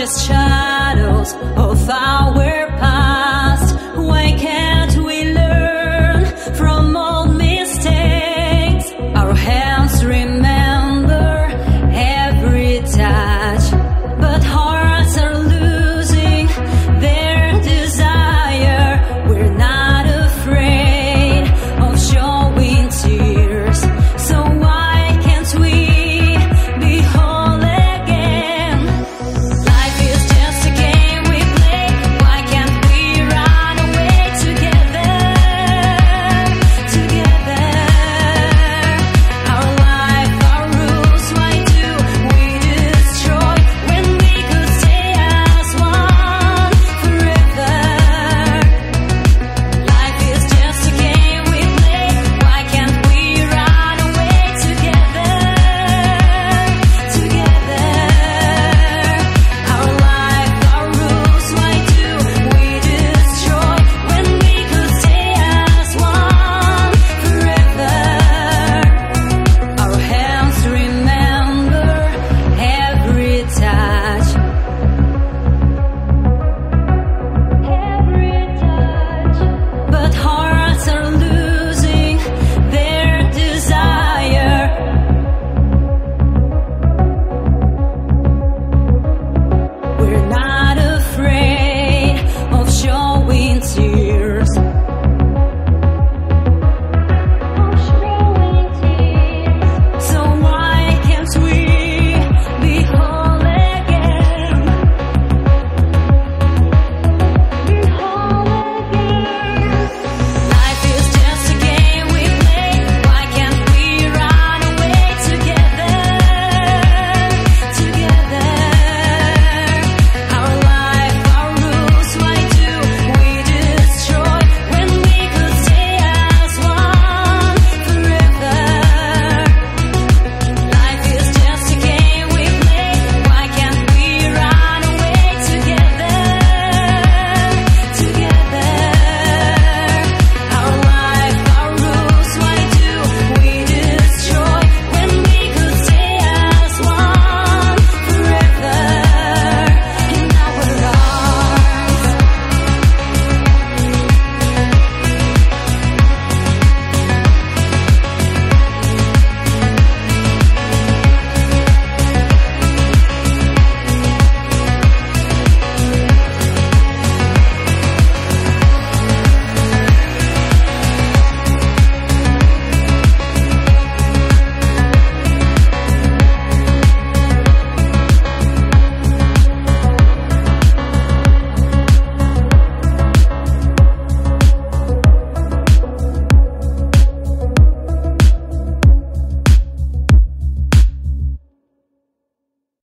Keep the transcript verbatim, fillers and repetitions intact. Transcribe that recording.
just shadows of our past. Why can't we learn from all mistakes? Our hands remember every touch, but hearts are losing their desire. We're not afraid of showing tears, so why can't we? We're not